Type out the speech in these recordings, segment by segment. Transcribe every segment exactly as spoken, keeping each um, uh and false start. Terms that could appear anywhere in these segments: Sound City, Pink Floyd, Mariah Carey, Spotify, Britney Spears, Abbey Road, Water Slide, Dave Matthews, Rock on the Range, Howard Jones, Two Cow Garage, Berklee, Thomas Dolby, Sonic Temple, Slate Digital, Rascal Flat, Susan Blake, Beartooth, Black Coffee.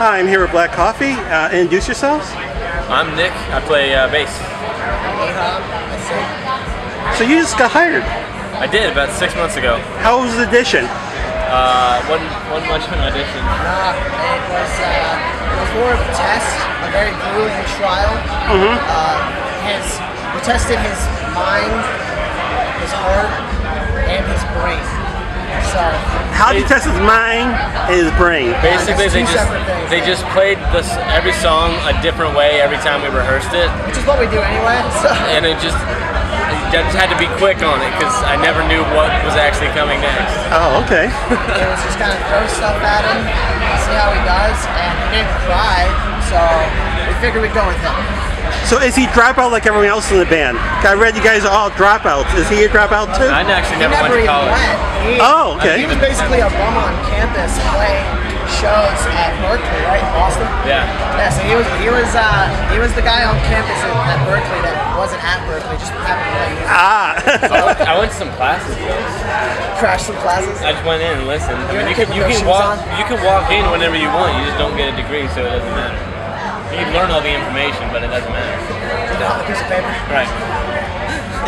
Hi, I'm here with Black Coffee. Uh, introduce yourselves. I'm Nick. I play uh, bass. So you just got hired. I did, about six months ago. How was the audition? Uh, one, one much of an audition. Uh, it, was, uh, it was more of a test, a very grueling trial. Mm-hmm. uh, his, we tested his mind, his heart, and his brain. So, How did you test his mind and his brain? Basically, yeah, they just things. they just played this, every song a different way every time we rehearsed it. Which is what we do anyway. So. And it just, it just had to be quick on it because I never knew what was actually coming next. Oh, okay. It was just kind of throw stuff at him, see how he does, and he didn't cry, so we figured we'd go with him. So is he dropout like everyone else in the band? I read you guys are all dropouts. Is he a dropout too? I actually never, never went to college. Went. He, oh, okay. He was basically a bum on campus playing shows at Berklee, right, Boston? Yeah. Yeah. So he was he was uh, he was the guy on campus at Berklee that wasn't at Berklee, just happened to play music. Ah. So I, went, I went to some classes though. Crashed some classes. I just went in and listened. I mean, you can you can walk on? you can walk in whenever you want. You just don't get a degree, so it doesn't matter. You can learn all the information, but it doesn't matter. You know, a piece of paper. Right.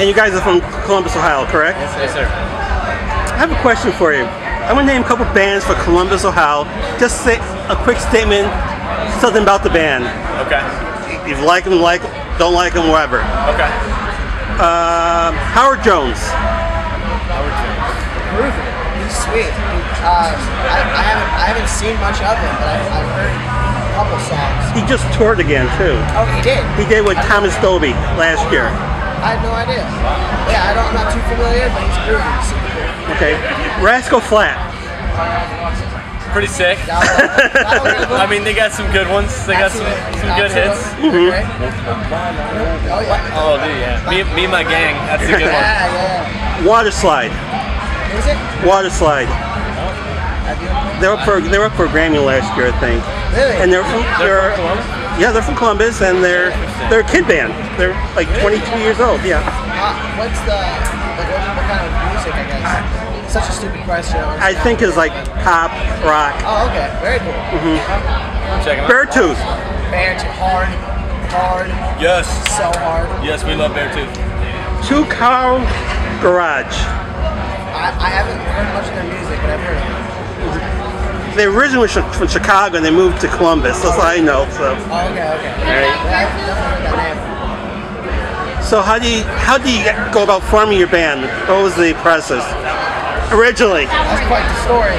And you guys are from Columbus, Ohio, correct? Yes, sir. I have a question for you. I'm gonna name a couple bands for Columbus, Ohio. Just say a quick statement, something about the band. Okay. If you like them, like don't like them, whatever. Okay. Uh, Howard Jones. Howard Jones. He's sweet. Uh, I, I haven't I haven't seen much of him, but I've, I've heard. Couple songs. He just toured again too. Oh, he did. He did with Thomas Dolby last year. I have no idea. Yeah, I don't. I'm not too familiar, but he's groovy. He's super cool. Okay, Rascal Flat. Pretty sick. I mean, they got some good ones. They got some some good hits. Mm-hmm. Oh yeah. Oh dude, yeah. Me, me, and my gang. That's a good one. Yeah, yeah. Water Slide. Is it? Water Slide. They were for they were for Grammy last year, I think. Really? And they're from, they're, they're from Columbus? Yeah, they're from Columbus, and they're they're a kid band. They're like really? twenty-two years old. Yeah. Uh, what's the like, what, what kind of music? I guess. Such a stupid question. I think it's like pop, rock. Oh, okay. Very cool. Mhm. Mm Check them out. Beartooth. Beartooth. Hard. Hard. Yes. So hard. Yes, we love Beartooth. Two Cow Garage. I, I haven't heard much of their music, but I've heard of them. They originally were from Chicago and they moved to Columbus. That's all I know. So. Oh, okay, okay. All right. I've heard that name. So how do you how do you go about forming your band? What was the process originally? That's quite the story.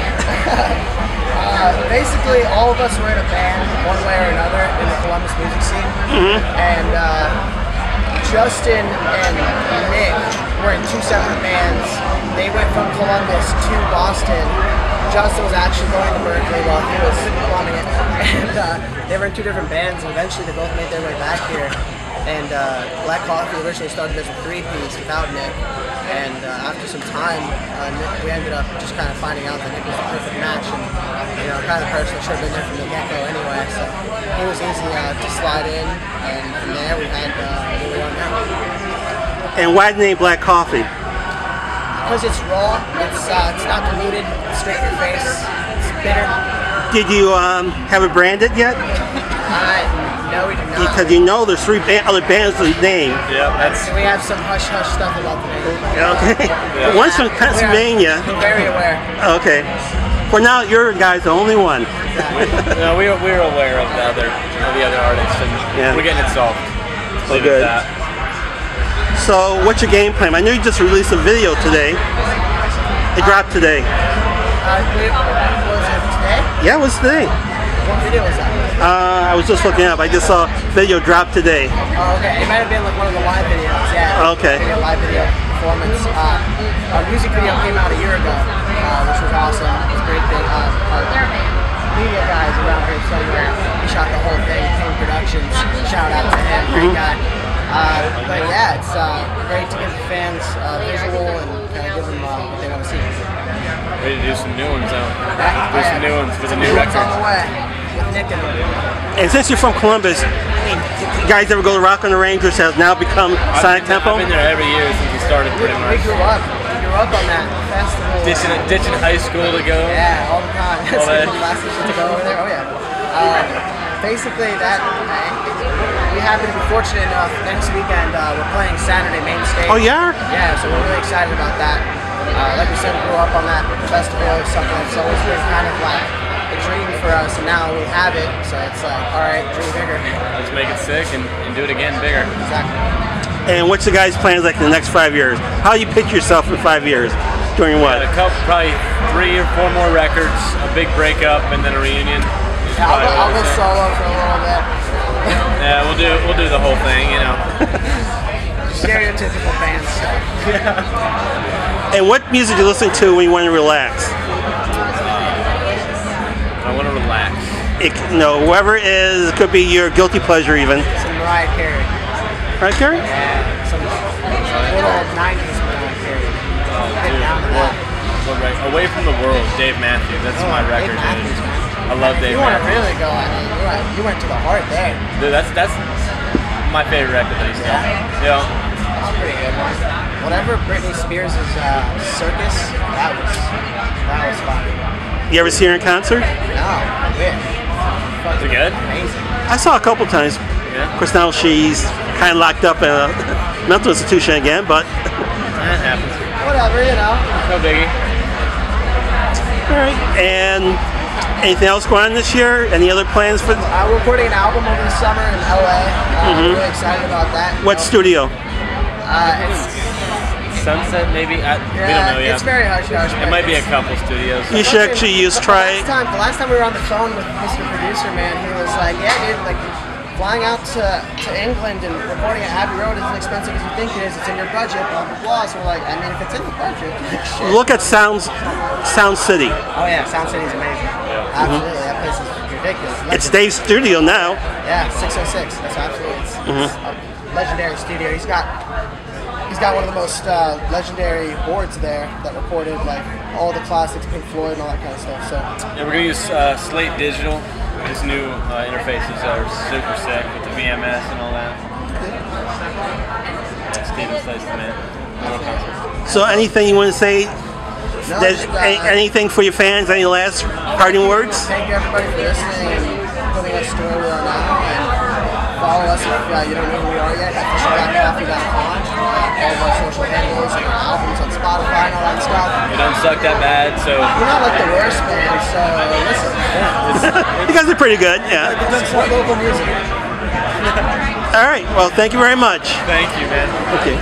uh, basically, all of us were in a band one way or another in the Columbus music scene, mm-hmm. and uh, Justin and Nick were in two separate bands. They went from Columbus to Boston. Justin was actually going to Berklee while he was bombing it, and uh, they were in two different bands, and eventually they both made their way back here, and uh, Black Coffee originally started as a three-piece without Nick, and uh, after some time, uh, Nick, we ended up just kind of finding out that Nick was the perfect match, and you know, kind of the person that should have been there from the get-go anyway, so he was easy uh, to slide in, and from there we had who we are now. And why the name Black Coffee? Because it's raw, it's, uh, it's not diluted, it's straight in your face, it's bitter. Did you um, have it branded yet? Uh, no, we did not. Because you know there's three ba other bands with the name. Yeah, that's... And we have some hush-hush stuff about the name. Okay. Yeah. Yeah. One's from Pennsylvania. We're very aware. Okay. For now, you're guys the only one. Exactly. No, we're, we're aware of the other, of the other artists, and yeah. We're getting it solved. So good. So, what's your game plan? I know you just released a video today. It uh, dropped today. Uh, it was it today? Yeah, it was today. What video was that? Uh, I was just looking up. I just saw a video drop today. Oh, okay. It might have been like one of the live videos, yeah. Okay. A live video performance. Uh, our music video came out a year ago, uh, which was awesome. It was a great thing. Uh, our media guys around here somewhere, he shot the whole thing, King Productions. Shout out to him, great guy. Uh, but yeah, it's uh, great to give the fans uh, visual and kind of give them uh, what they want to see. Ready to do some new ones out. Yeah, do yeah. some new ones for the new record. On the way with Nick and them. And since you're from Columbus, you guys ever go to Rock on the Range, which has now become Sonic Temple? I've been there every year since we started, pretty much. We grew up. We grew up on that festival. Ditching, uh, ditching high school to go. Yeah, all the time. All that. Last year to go over there. Oh yeah. Uh, basically that, we happen to be fortunate enough, next weekend uh, we're playing Saturday main stage. Oh yeah? Yeah, so we're really excited about that. Uh, like we said, we grew up on that festival or something, so it's been kind of like a dream for us, and now we have it, so it's like, alright, dream bigger. Let's make it sick and, and do it again bigger. Exactly. And what's the guys' plans like in the next five years? How do you picture yourself in five years? Doing what? Yeah, a couple, probably three or four more records, a big breakup, and then a reunion. Yeah, I'll, go, I'll go solo for a little bit. Yeah, we'll do we'll do the whole thing, you know. Stereotypical band stuff. Yeah. And what music do you listen to when you want to relax? Uh, I want to relax. It, no, whoever it is, it could be your guilty pleasure even. Some Mariah Carey. Mariah Carey? Yeah, some little nineties Mariah Carey. Oh, dude, what, what right? Away from the World, Dave Matthews. That's oh, my record, dude. I love Dave. You want to really go, I mean, you went, you went to the heart there. Dude, that's that's my favorite record that he's done. Yeah. That's a pretty good one. Whatever Britney Spears' uh, Circus, that was, that was fun. You ever see her in concert? No, I wish. Was it good? Amazing. I saw a couple times. Yeah. Of course, now she's kind of locked up in a mental institution again, but... That happens. Whatever, you know. No biggie. All right, and... anything else going on this year? Any other plans for? Uh, we're recording an album over the summer in L A. Uh, mm-hmm. I'm really excited about that. What know? studio? Uh, it's Sunset, maybe. I, yeah, we don't know yet. It's very hush hush. It might be a couple studios. You should actually use try. The last time, the last time we were on the phone with Mister Producer, man, he was like, "Yeah, dude, like flying out to to England and recording at Abbey Road isn't expensive as you think it is. It's in your budget, blah blah blah." So we're like, I mean, if it's in the budget, shit. Look at Sounds, Sound City. Oh yeah, Sound City is amazing. Absolutely, that place is ridiculous. Legendary. It's Dave's studio now. Yeah, six oh six. That's absolutely it's, mm-hmm. it's a legendary studio. He's got he's got one of the most uh, legendary boards there that recorded like all the classics, Pink Floyd, and all that kind of stuff. So yeah, we're gonna use uh, Slate Digital. His new uh, interfaces are super sick with the V M S and all that. Yeah, Steven Slate's the man. So anything you want to say? No, just, uh, any, anything for your fans? Any last parting words? Thank you everybody for listening and putting us to where we are now. And follow us if uh, you don't know who we are yet at black coffee dot com. Uh, all of our social handles and our albums on Spotify and all that stuff. We don't suck that bad, so we're not like the worst band. So listen, yeah, it's, it's, you guys are pretty good. Yeah. It's local music. All right. Well, thank you very much. Thank you, man. Okay.